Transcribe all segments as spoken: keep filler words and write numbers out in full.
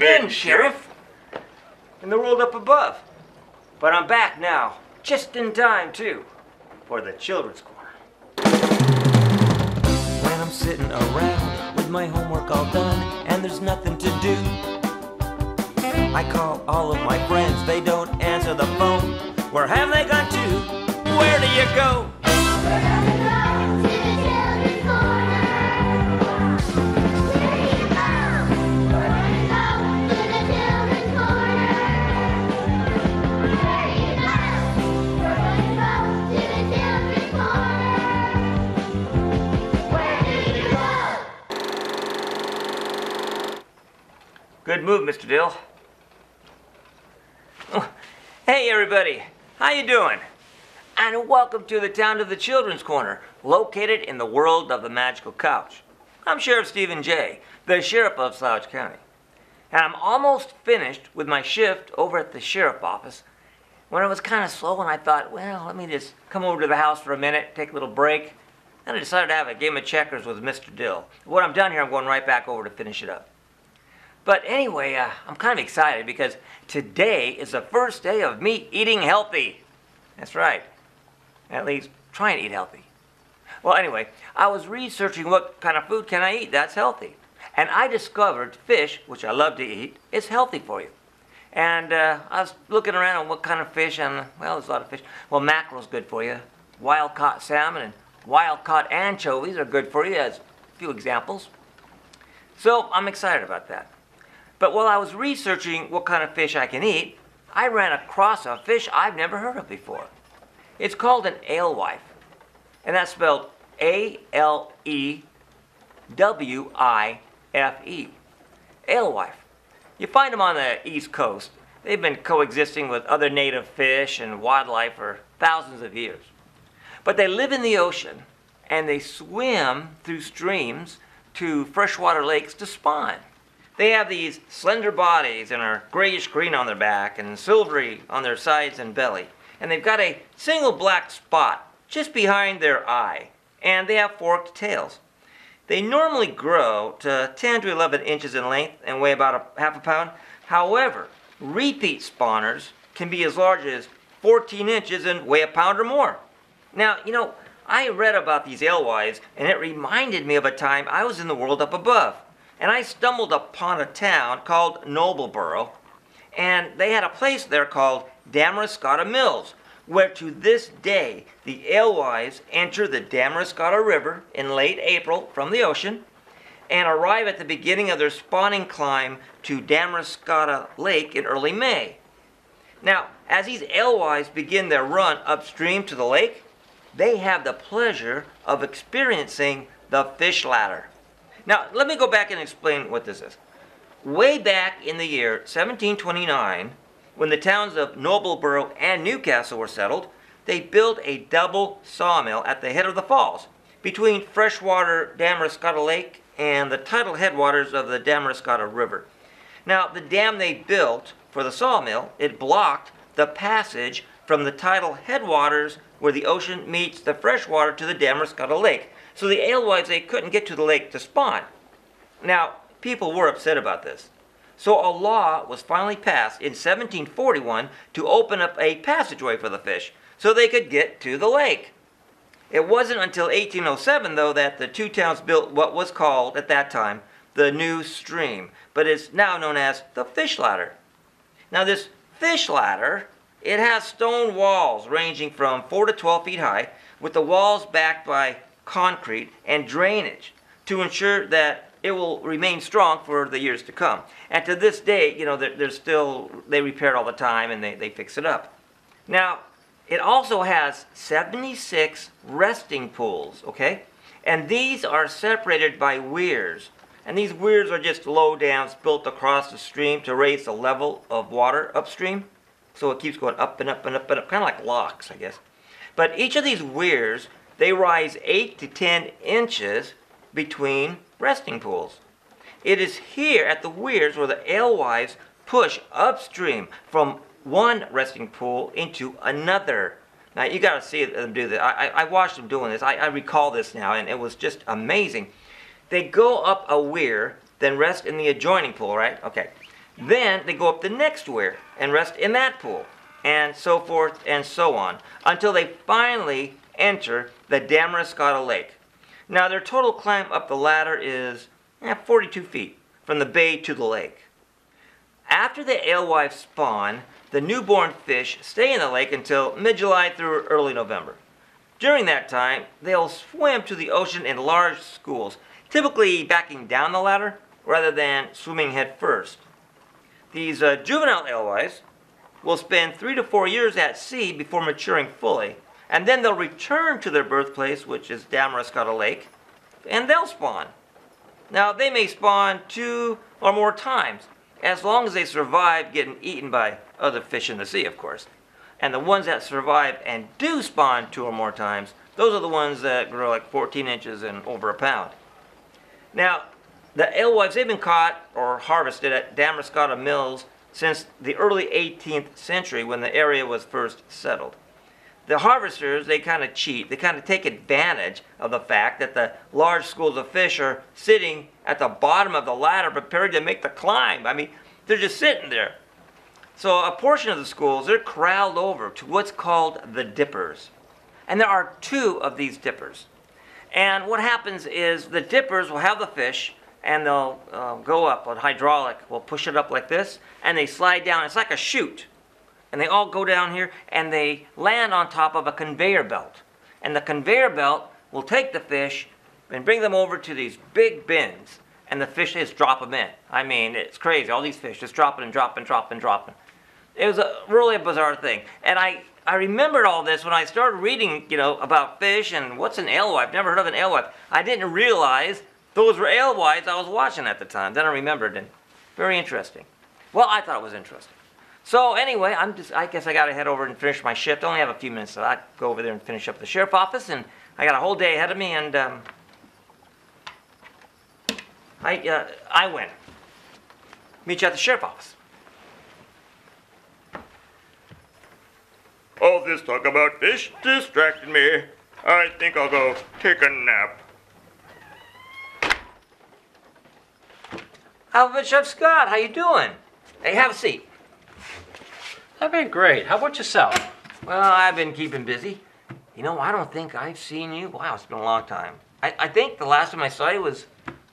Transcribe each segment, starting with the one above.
been, Sheriff, in the world up above. But I'm back now, just in time, too, for the children's corner. When I'm sitting around with my homework all done and there's nothing to do, I call all of my friends, they don't answer the phone. Where have they gone to? Where do you go? Good move, Mister Dill. Oh, hey everybody, how you doing? And welcome to the Town of the Children's Corner, located in the world of the magical couch. I'm Sheriff Stephen Jay, the Sheriff of Slouch County. And I'm almost finished with my shift over at the Sheriff's office when it was kind of slow and I thought, well, let me just come over to the house for a minute, take a little break. And I decided to have a game of checkers with Mister Dill. When I'm done here, I'm going right back over to finish it up. But anyway, uh, I'm kind of excited because today is the first day of me eating healthy. That's right. At least trying to eat healthy. Well, anyway, I was researching what kind of food can I eat that's healthy. And I discovered fish, which I love to eat, is healthy for you. And uh, I was looking around on what kind of fish, and well, there's a lot of fish. Well, mackerel's good for you. Wild-caught salmon and wild-caught anchovies are good for you, as a few examples. So I'm excited about that. But while I was researching what kind of fish I can eat, I ran across a fish I've never heard of before. It's called an alewife, and that's spelled A L E W I F E, alewife. You find them on the East Coast. They've been coexisting with other native fish and wildlife for thousands of years. But they live in the ocean, and they swim through streams to freshwater lakes to spawn. They have these slender bodies and are grayish-green on their back and silvery on their sides and belly. And they've got a single black spot just behind their eye. And they have forked tails. They normally grow to ten to eleven inches in length and weigh about a half a pound. However, repeat spawners can be as large as fourteen inches and weigh a pound or more. Now, you know, I read about these alewives and it reminded me of a time I was in the world up above. And I stumbled upon a town called Nobleboro, and they had a place there called Damariscotta Mills, where to this day the alewives enter the Damariscotta River in late April from the ocean and arrive at the beginning of their spawning climb to Damariscotta Lake in early May. Now, as these alewives begin their run upstream to the lake, they have the pleasure of experiencing the fish ladder. Now, let me go back and explain what this is. Way back in the year seventeen twenty-nine, when the towns of Nobleboro and Newcastle were settled, they built a double sawmill at the head of the falls, between freshwater Damariscotta Lake and the tidal headwaters of the Damariscotta River. Now, the dam they built for the sawmill, it blocked the passage from the tidal headwaters where the ocean meets the freshwater to the Damariscotta Lake. So the alewives, they couldn't get to the lake to spawn. Now, people were upset about this. So a law was finally passed in seventeen forty-one to open up a passageway for the fish so they could get to the lake. It wasn't until eighteen oh seven, though, that the two towns built what was called, at that time, the new stream, but it's now known as the fish ladder. Now, this fish ladder, it has stone walls ranging from four to twelve feet high, with the walls backed by concrete and drainage to ensure that it will remain strong for the years to come. And to this day, you know, they're, they're still, they repair it all the time and they, they fix it up. Now, it also has seventy-six resting pools, okay? And these are separated by weirs. And these weirs are just low dams built across the stream to raise the level of water upstream. So it keeps going up and up and up and up, kind of like locks, I guess. But each of these weirs, they rise eight to ten inches between resting pools. It is here at the weirs where the alewives push upstream from one resting pool into another. Now, you gotta see them do this. I, I, I watched them doing this. I, I recall this now, and it was just amazing. They go up a weir, then rest in the adjoining pool, right? Okay. Then they go up the next weir and rest in that pool, and so forth and so on, until they finally enter the Damariscotta Lake. Now their total climb up the ladder is eh, forty-two feet from the bay to the lake. After the alewife spawn, the newborn fish stay in the lake until mid-July through early November. During that time, they'll swim to the ocean in large schools, typically backing down the ladder rather than swimming head first. These uh, juvenile alewives will spend three to four years at sea before maturing fully, and then they'll return to their birthplace, which is Damariscotta Lake, and they'll spawn. Now they may spawn two or more times, as long as they survive getting eaten by other fish in the sea, of course. And the ones that survive and do spawn two or more times, those are the ones that grow like fourteen inches and over a pound. Now, the alewives, they've been caught or harvested at Damariscotta Mills since the early eighteenth century, when the area was first settled. The harvesters, they kind of cheat. They kind of take advantage of the fact that the large schools of fish are sitting at the bottom of the ladder prepared to make the climb. I mean, they're just sitting there. So a portion of the schools, they're corralled over to what's called the dippers. And there are two of these dippers. And what happens is the dippers will have the fish, and they'll uh, go up on hydraulic. We'll push it up like this, and they slide down. It's like a chute. And they all go down here, and they land on top of a conveyor belt. And the conveyor belt will take the fish and bring them over to these big bins, and the fish just drop them in. I mean, it's crazy. All these fish just dropping and dropping, dropping, dropping. It was a, really a bizarre thing. And I, I remembered all this when I started reading, you know, about fish and what's an alewife. Never heard of an alewife. I didn't realize those were alewives I was watching at the time. Then I remembered, and very interesting. Well, I thought it was interesting. So anyway, I'm just, I guess I gotta head over and finish my shift. I only have a few minutes, so I go over there and finish up the sheriff's office, and I got a whole day ahead of me, and um, I, uh, I win. Meet you at the sheriff's office. All this talk about fish distracted me. I think I'll go take a nap. Alvin, Chef Scott, how you doing? Hey, have a seat. I've been great. How about yourself? Well, I've been keeping busy. You know, I don't think I've seen you. Wow, it's been a long time. I, I think the last time I saw you was,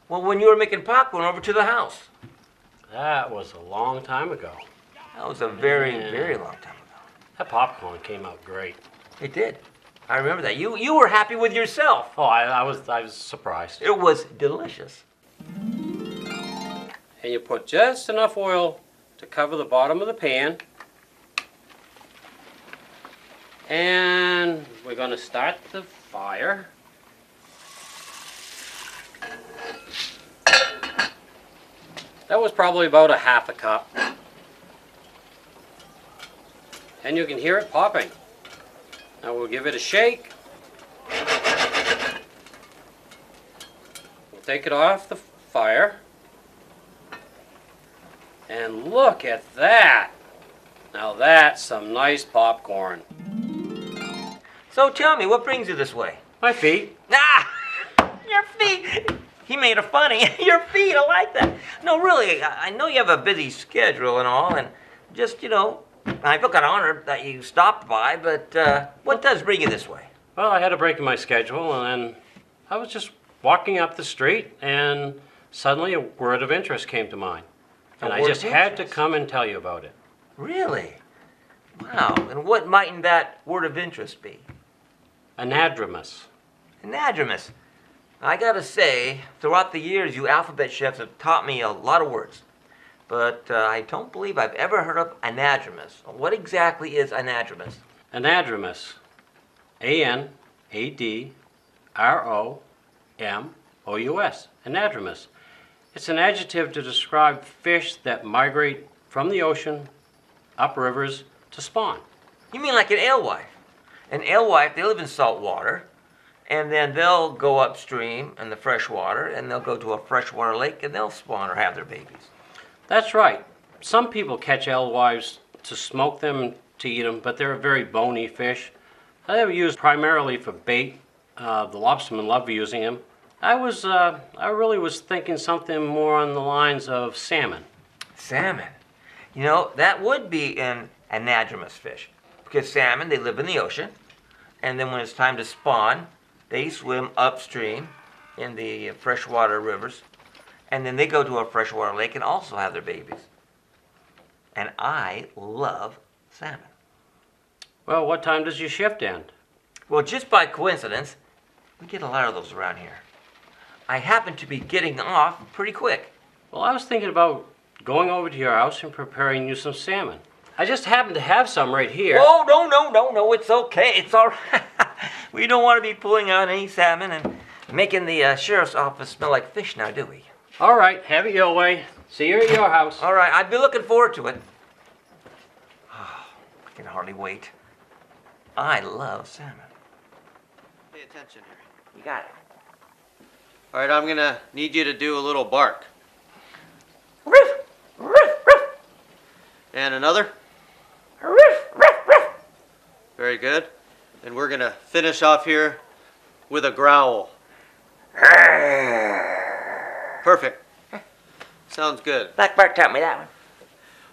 well, when you were making popcorn over to the house. That was a long time ago. That was a very, yeah. very long time ago. That popcorn came out great. It did. I remember that. You you were happy with yourself. Oh, I, I was I was surprised. It was delicious. And you put just enough oil to cover the bottom of the pan. And we're going to start the fire. That was probably about a half a cup. And you can hear it popping. Now we'll give it a shake. We'll take it off the fire. And look at that! Now that's some nice popcorn. So tell me, what brings you this way? My feet. Ah! Your feet! He made a funny. Your feet, I like that. No, really, I know you have a busy schedule and all, and just, you know, I feel kind of honored that you stopped by, but uh, what does bring you this way? Well, I had a break in my schedule, and then I was just walking up the street, and suddenly a word of interest came to mind. And I just had to come and tell you about it. Really? Wow. And what mightn't that word of interest be? Anadromous. Anadromous. I gotta say, throughout the years, you alphabet chefs have taught me a lot of words, but uh, I don't believe I've ever heard of anadromous. What exactly is anadromous? Anadromous. A N A D R O M O U S. Anadromous. It's an adjective to describe fish that migrate from the ocean up rivers to spawn. You mean like an alewife? An alewife, they live in salt water, and then they'll go upstream in the fresh water, and they'll go to a freshwater lake, and they'll spawn or have their babies. That's right. Some people catch alewives to smoke them, to eat them, but they're a very bony fish. They were used primarily for bait. Uh, the lobstermen love using them. I was, uh, I really was thinking something more on the lines of salmon. salmon. You know, that would be an anadromous fish, because salmon, they live in the ocean, and then when it's time to spawn, they swim upstream in the freshwater rivers, and then they go to a freshwater lake and also have their babies. And I love salmon. Well, what time does your shift end? Well, just by coincidence, we get a lot of those around here. I happen to be getting off pretty quick. Well, I was thinking about going over to your house and preparing you some salmon. I just happen to have some right here. Oh, no, no, no, no, it's okay, it's all right. We don't want to be pulling out any salmon and making the uh, sheriff's office smell like fish now, do we? All right, have it your way. See you at your house. All right, I'd be looking forward to it. Oh, I can hardly wait. I love salmon. Pay attention here. You got it. All right, I'm going to need you to do a little bark. Ruff, ruff, ruff. And another. Ruff, ruff, ruff. Very good. And we're going to finish off here with a growl. Perfect. Sounds good. Black Bark taught me that one.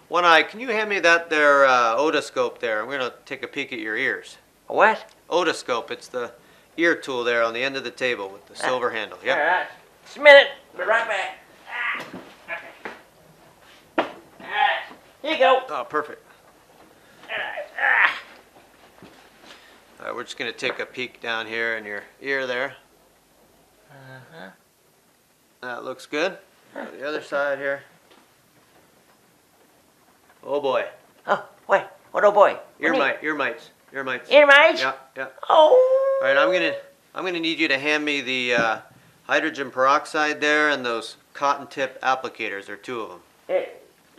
One Eye, can you hand me that there uh, otoscope there? We're going to take a peek at your ears. A what? Otoscope. It's the ear tool there on the end of the table with the silver ah. handle. Yep. All right. Just a minute. Be right back. Ah. Okay. All right. Here you go. Oh, perfect. All right. Ah. All right, we're just going to take a peek down here in your ear there. Uh-huh. That looks good. Huh. The other side here. Oh, boy. Oh, what? What, oh, boy? Ear mite, ear mites, ear mites. Ear mites? Yeah, yeah. Oh. All right, I'm going to I'm gonna need you to hand me the uh, hydrogen peroxide there and those cotton tip applicators. There are two of them. Hey,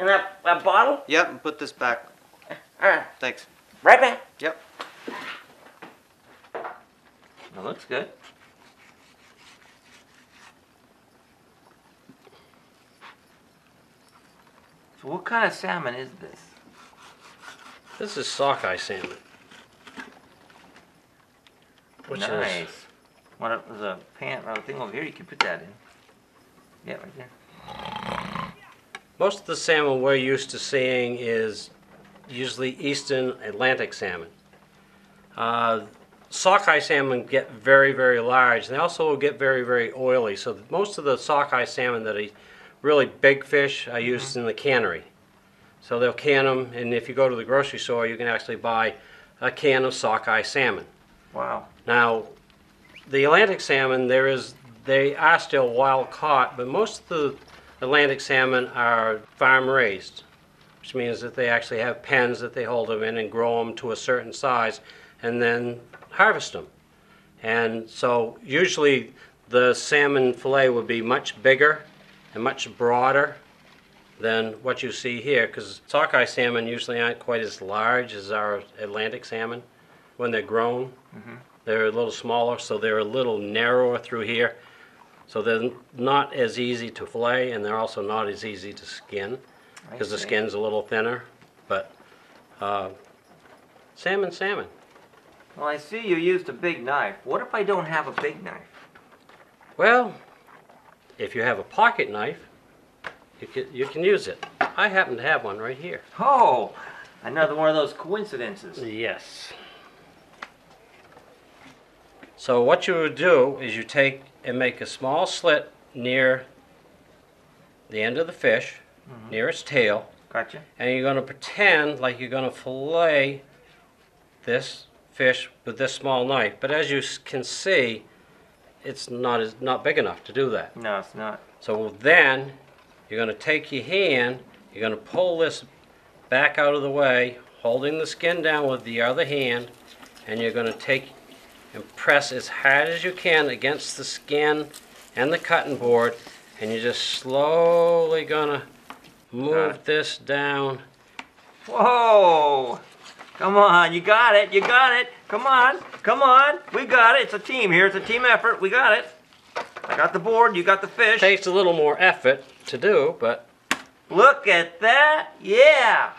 and that, that bottle? Yep, and put this back. All right. Thanks. Right back? Yep. That looks good. So what kind of salmon is this? This is sockeye salmon. Which nice. Is... What up, there's a pan, a thing over here, you can put that in. Yeah, right there. Most of the salmon we're used to seeing is usually eastern Atlantic salmon. Uh, sockeye salmon get very, very large. They also get very, very oily. So most of the sockeye salmon that I really big fish are used mm-hmm. in the cannery. So they'll can them, and if you go to the grocery store, you can actually buy a can of sockeye salmon. Wow. Now, the Atlantic salmon, there is, they are still wild caught, but most of the Atlantic salmon are farm raised, which means that they actually have pens that they hold them in and grow them to a certain size and then harvest them. And so usually the salmon fillet would be much bigger and much broader than what you see here, because sockeye salmon usually aren't quite as large as our Atlantic salmon. When they're grown, mm-hmm. they're a little smaller, so they're a little narrower through here. So they're not as easy to fillet, and they're also not as easy to skin, because the skin's a little thinner. But uh, salmon, salmon. Well, I see you used a big knife. What if I don't have a big knife? Well, if you have a pocket knife, you can, you can use it. I happen to have one right here. Oh, another one of those coincidences. Yes. So what you would do is you take and make a small slit near the end of the fish, mm-hmm. near its tail. Gotcha. And you're going to pretend like you're going to fillet this fish with this small knife. But as you can see, it's not as not big enough to do that. No, it's not. So then you're going to take your hand, you're going to pull this back out of the way, holding the skin down with the other hand, and you're going to take and press as hard as you can against the skin and the cutting board, and you're just slowly going to move this down. Whoa! Come on, you got it, you got it. Come on, come on. We got it. It's a team here. It's a team effort. We got it. I got the board. You got the fish. Takes a little more effort to do, but... Look at that. Yeah.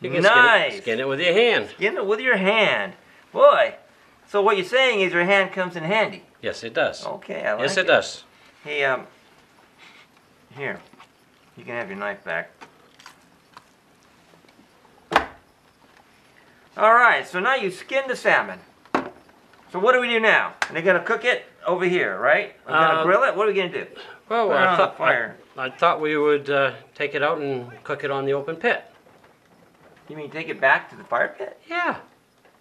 You can nice. Skin it, skin it with your hand. Skin it with your hand. Boy. So what you're saying is your hand comes in handy. Yes, it does. Okay, I like it. Yes, it, it. does. Hey, um... Here. You can have your knife back. Alright, so now you skin the salmon. So what do we do now? And they're going to cook it over here, right? We're going to uh, grill it? What are we going to do? Well, I thought, fire. I, I thought we would uh, take it out and cook it on the open pit. You mean take it back to the fire pit? Yeah.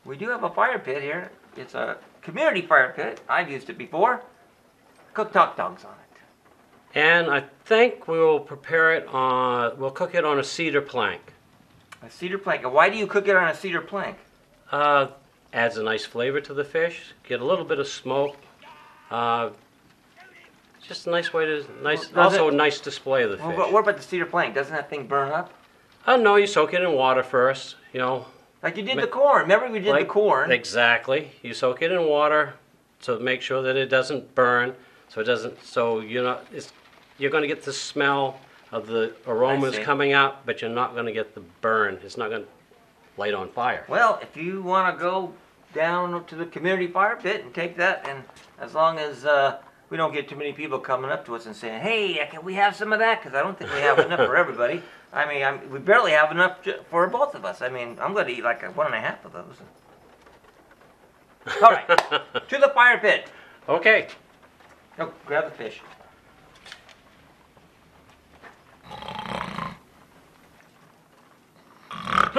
We do have a fire pit here. It's a community fire pit. I've used it before. Cook top dogs on it. And I think we will prepare it on, we'll cook it on a cedar plank. A cedar plank. And why do you cook it on a cedar plank? Uh, adds a nice flavor to the fish. Get a little bit of smoke. Uh, just a nice way to, nice, well, also it, a nice display of the well, fish. But what about the cedar plank? Doesn't that thing burn up? Oh, uh, no, you soak it in water first, you know. Like you did the corn. Remember we did like, the corn? Exactly. You soak it in water to make sure that it doesn't burn. So it doesn't, so you're not, it's, you're going to get the smell of the aromas coming out, but you're not going to get the burn. It's not going to light on fire. Well, if you want to go down to the community fire pit and take that, and as long as uh, we don't get too many people coming up to us and saying, hey, can we have some of that? Because I don't think we have enough for everybody. I mean, I'm, we barely have enough to, for both of us. I mean, I'm going to eat like a, one and a half of those. All right, to the fire pit. Okay. Oh, grab the fish.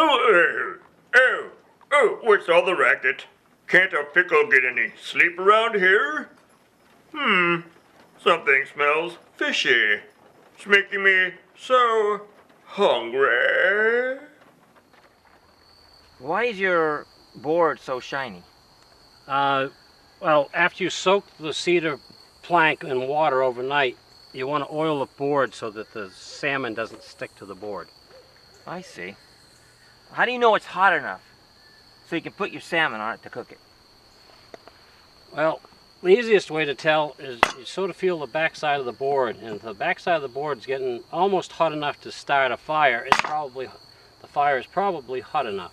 Oh, oh, oh, what's all the racket? Can't a pickle get any sleep around here? Hmm, something smells fishy. It's making me so hungry. Why is your board so shiny? Uh, well, after you soak the cedar plank in water overnight, you want to oil the board so that the salmon doesn't stick to the board. I see. How do you know it's hot enough so you can put your salmon on it to cook it? Well, the easiest way to tell is you sort of feel the backside of the board, and if the backside of the board is getting almost hot enough to start a fire, it's probably, the fire is probably hot enough.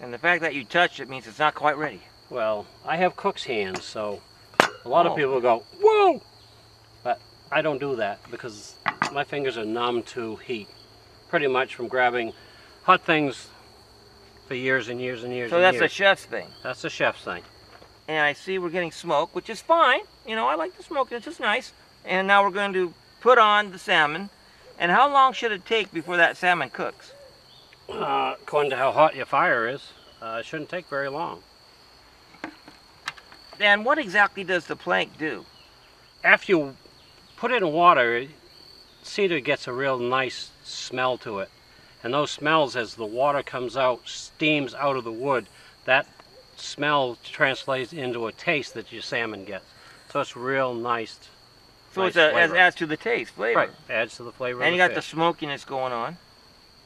And the fact that you touched it means it's not quite ready. Well, I have cook's hands, so a lot oh. of people go, whoa! But I don't do that because my fingers are numb to heat, pretty much from grabbing hot things for years and years and years. So that's a chef's thing. That's a chef's thing. And I see we're getting smoke, which is fine. You know, I like the smoke, it's just nice. And now we're going to put on the salmon. And how long should it take before that salmon cooks? Uh, according to how hot your fire is, uh, it shouldn't take very long. And what exactly does the plank do? After you put it in water, cedar gets a real nice smell to it. And those smells, as the water comes out, steams out of the wood, that smell translates into a taste that your salmon gets. So it's real nice. So nice it adds to the taste, flavor. Right, adds to the flavor. And of you the got fish. the smokiness going on.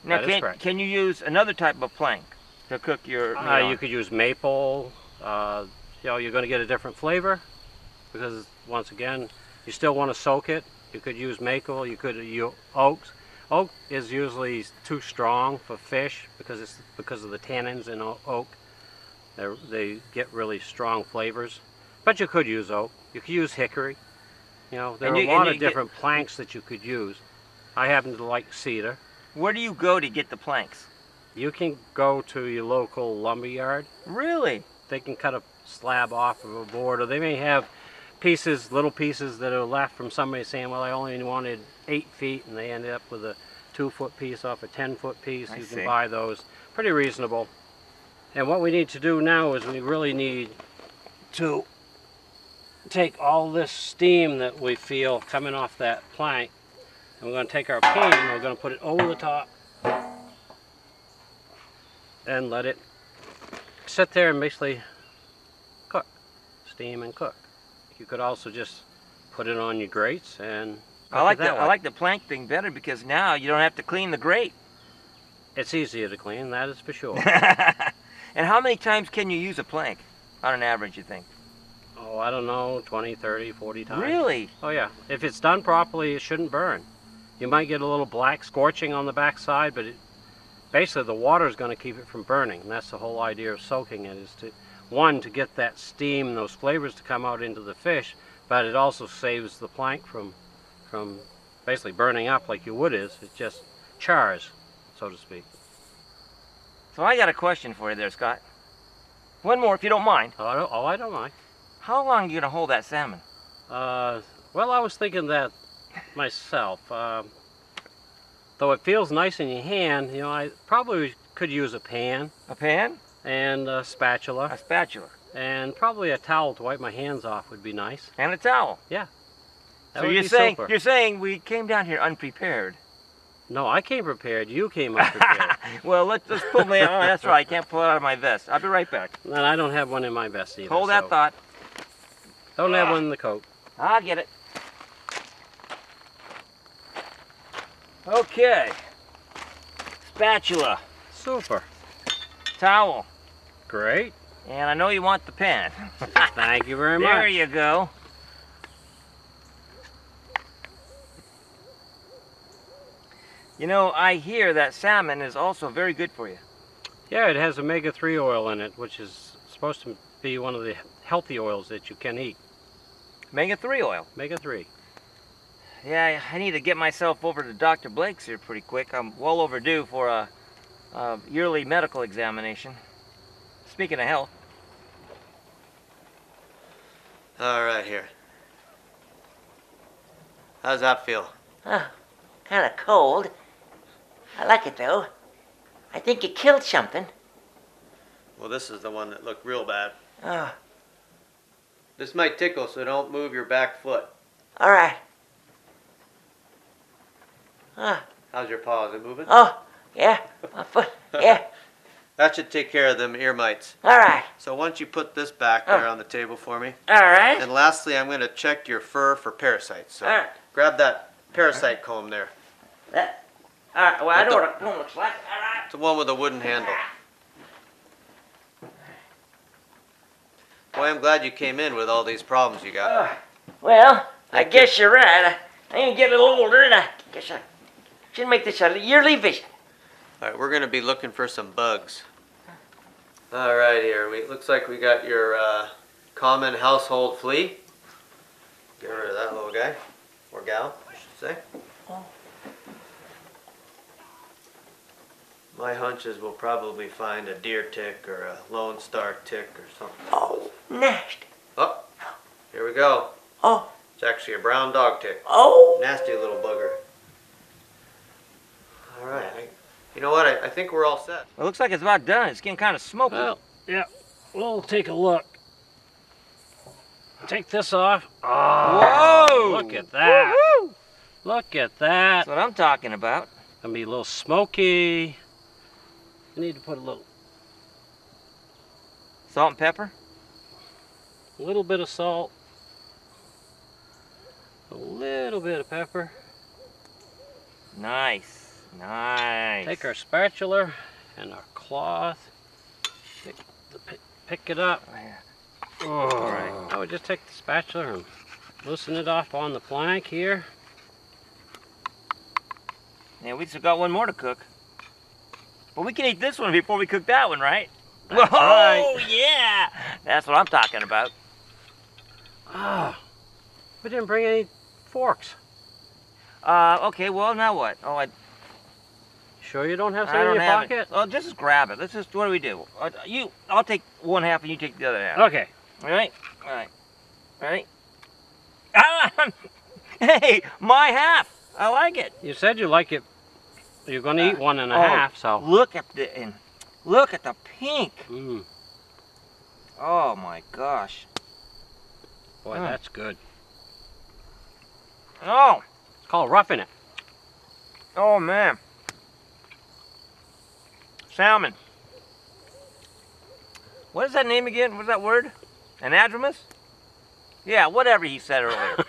Now, that can, is correct. Can you use another type of plank to cook your? Uh, you could use maple. Uh, you know, you're going to get a different flavor because, once again, you still want to soak it. You could use maple. You could use oaks. Oak is usually too strong for fish because it's because of the tannins in oak. They're, they get really strong flavors, but you could use oak. You could use hickory. You know, there and are you, a lot of different get, planks that you could use. I happen to like cedar. Where do you go to get the planks? You can go to your local lumber yard. Really? They can cut a slab off of a board, or they may have pieces, little pieces that are left from somebody saying, well, I only wanted eight feet, and they ended up with a two-foot piece off a ten-foot piece. I you see. can buy those. Pretty reasonable. And what we need to do now is we really need to take all this steam that we feel coming off that plank, and we're going to take our pan and we're going to put it over the top and let it sit there and basically cook, steam and cook. You could also just put it on your grates and I like that. The, I like the plank thing better because now you don't have to clean the grate. It's easier to clean, that is for sure. And how many times can you use a plank on an average, you think? Oh, I don't know, twenty, thirty, forty times. Really? Oh yeah. If it's done properly, it shouldn't burn. You might get a little black scorching on the back side, but it, basically the water is going to keep it from burning. And that's the whole idea of soaking it, is to, one, to get that steam and those flavors to come out into the fish, but it also saves the plank from from basically burning up like your wood is. It's just chars, so to speak. So I got a question for you there, Scott. One more, if you don't mind. Oh, I don't, oh, I don't mind. How long are you going to hold that salmon? Uh, well, I was thinking that myself. Um, though it feels nice in your hand, you know, I probably could use a pan. A pan? And a spatula. A spatula. And probably a towel to wipe my hands off would be nice. And a towel? Yeah. That so would you're be saying super. You're saying we came down here unprepared? No, I came prepared. You came unprepared. Well, let's just pull me. Oh, that's right. I can't pull it out of my vest. I'll be right back. And I don't have one in my vest either. Hold that so. thought. Don't ah. have one in the coat. I'll get it. Okay. Spatula. Super. Towel. Great. And I know you want the pen. Thank you very much. There you go. You know, I hear that salmon is also very good for you. Yeah, it has omega three oil in it, which is supposed to be one of the healthy oils that you can eat. Omega three oil? Omega three. Yeah, I need to get myself over to Doctor Blake's here pretty quick. I'm well overdue for a, a yearly medical examination. Speaking of health. All right, here. How's that feel? Oh, kind of cold. I like it, though. I think you killed something. Well, this is the one that looked real bad. Oh. This might tickle, so don't move your back foot. All right. Oh. How's your paw? Is it moving? Oh, yeah. My foot, yeah. That should take care of them ear mites. All right. So why don't you put this back there oh. on the table for me. All right. And lastly, I'm going to check your fur for parasites. So all right. Grab that parasite comb there. That, all right. Well, I know what a comb looks like. All right. It's the one with a wooden handle. Boy, I'm glad you came in with all these problems you got. Oh. Well, Thank I guess you. you're right. I, I ain't getting a little older, and I guess I should make this a yearly visit. All right, we're going to be looking for some bugs. All right, here. It looks like we got your uh, common household flea. Get rid of that little guy, or gal, I should say. Oh. My hunch is we'll probably find a deer tick or a Lone Star tick or something. Oh, nasty. Oh, here we go. Oh. It's actually a brown dog tick. Oh. Nasty little bugger. All right. I You know what? I, I think we're all set. Well, it looks like it's about done. It's getting kind of smoky. Well, yeah. We'll take a look. Take this off. Oh, whoa! Look at that. Look at that. That's what I'm talking about. It's gonna be a little smoky. I need to put a little salt and pepper. A little bit of salt. A little bit of pepper. Nice. Nice. Take our spatula and our cloth, pick, the, pick it up. Oh, yeah. oh. All right. I would just take the spatula and loosen it off on the plank here. Yeah, we still got one more to cook. But we can eat this one before we cook that one, right? That's Whoa, right. yeah! That's what I'm talking about. Ah, oh, we didn't bring any forks. Uh, okay, well, now what? Oh, I... Sure you don't have something in your pocket? It. Oh, just grab it. Let's just, what do we do? Uh, you, I'll take one half and you take the other half. Okay. All right? All right. All right. Ah! Hey, my half. I like it. You said you like it. You're going to uh, eat one and a oh, half, so. Look at the, and look at the pink. Mm. Oh, my gosh. Boy, mm. that's good. Oh. It's called roughing it. Oh, man. Salmon. What is that name again? What's that word? Anadromous? Yeah, whatever he said earlier.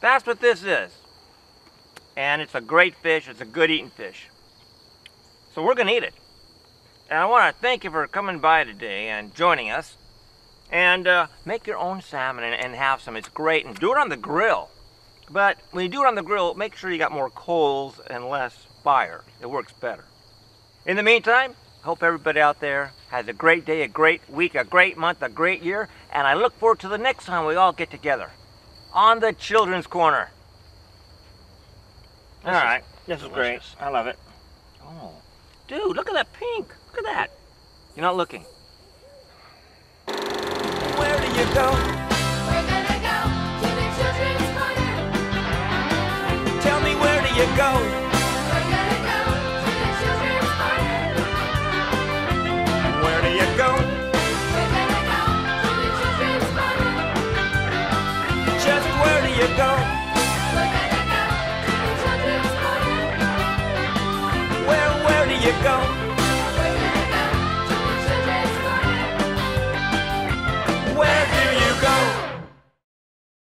That's what this is. And it's a great fish. It's a good eating fish. So we're going to eat it. And I want to thank you for coming by today and joining us. And uh, make your own salmon and, and have some. It's great. And do it on the grill. But when you do it on the grill, make sure you got more coals and less fire. It works better. In the meantime, hope everybody out there has a great day, a great week, a great month, a great year, and I look forward to the next time we all get together on the Children's Corner. All right, this is great. I love it. Oh, dude, look at that pink. Look at that. You're not looking. Where do you go? We're gonna go to the children's corner. Tell me, where do you go?